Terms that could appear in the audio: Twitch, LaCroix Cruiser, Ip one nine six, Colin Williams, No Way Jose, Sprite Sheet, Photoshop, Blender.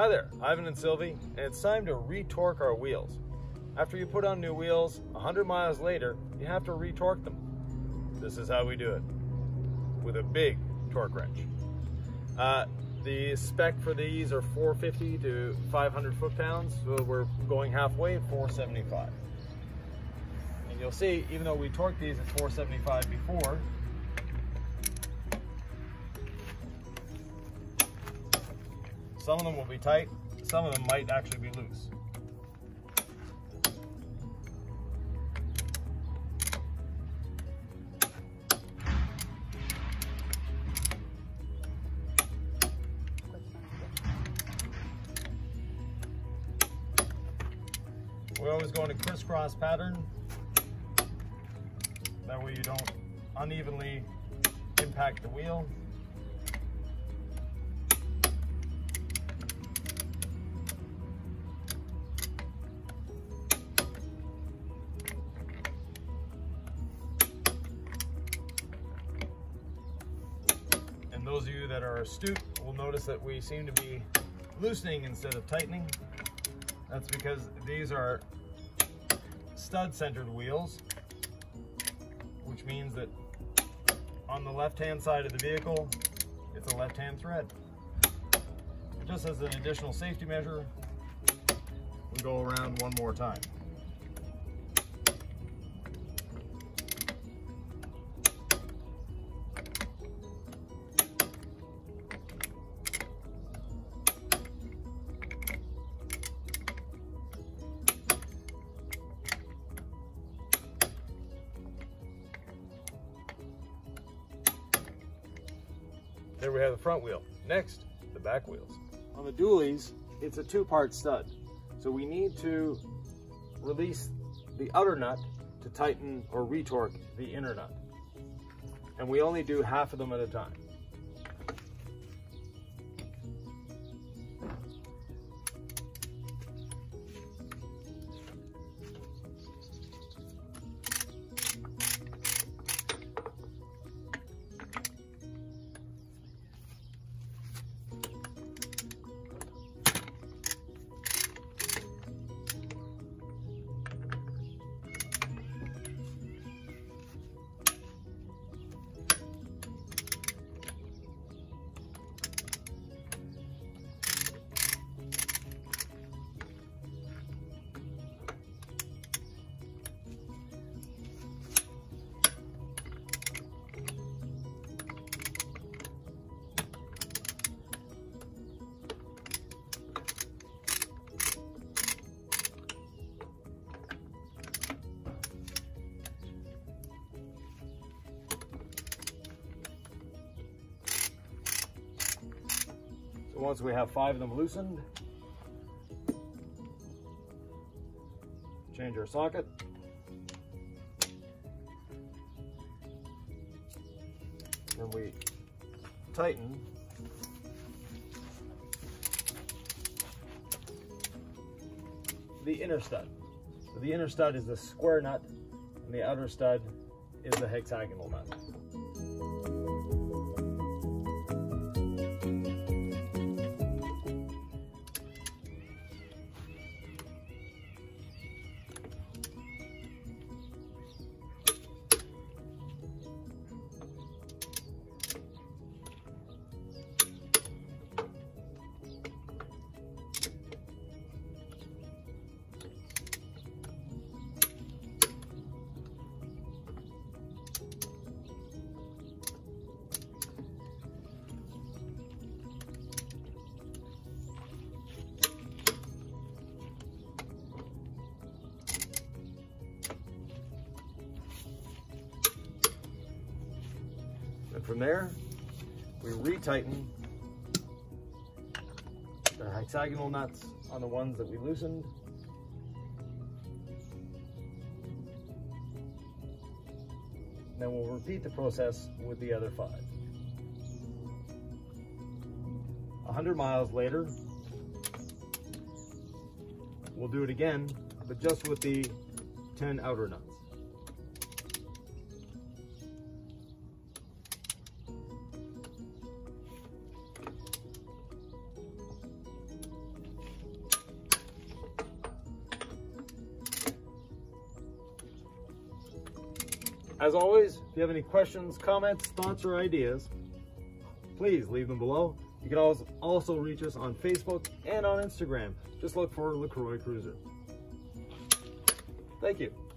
Hi there, Ivan and Sylvie, and it's time to retorque our wheels. After you put on new wheels, 100 miles later, you have to retorque them. This is how we do it, with a big torque wrench. The spec for these are 450 to 500 foot-pounds, so we're going halfway at 475. And you'll see, even though we torqued these at 475 before, some of them will be tight, some of them might actually be loose. We always go in a crisscross pattern, that way you don't unevenly impact the wheel. And those of you that are astute will notice that we seem to be loosening instead of tightening. That's because these are stud-centered wheels, which means that on the left-hand side of the vehicle, it's a left-hand thread. And just as an additional safety measure, we go around one more time. There we have the front wheel. Next, the back wheels. On the dualies, it's a two-part stud. So we need to release the outer nut to tighten or retorque the inner nut. And we only do half of them at a time. Once we have 5 of them loosened, change our socket. Then we tighten the inner stud. So the inner stud is the square nut, and the outer stud is the hexagonal nut. From there, we retighten the hexagonal nuts on the ones that we loosened. Then we'll repeat the process with the other 5. 100 miles later, we'll do it again, but just with the 10 outer nuts. As always, if you have any questions, comments, thoughts, or ideas, please leave them below. You can always also reach us on Facebook and on Instagram. Just look for LaCroix Cruiser. Thank you.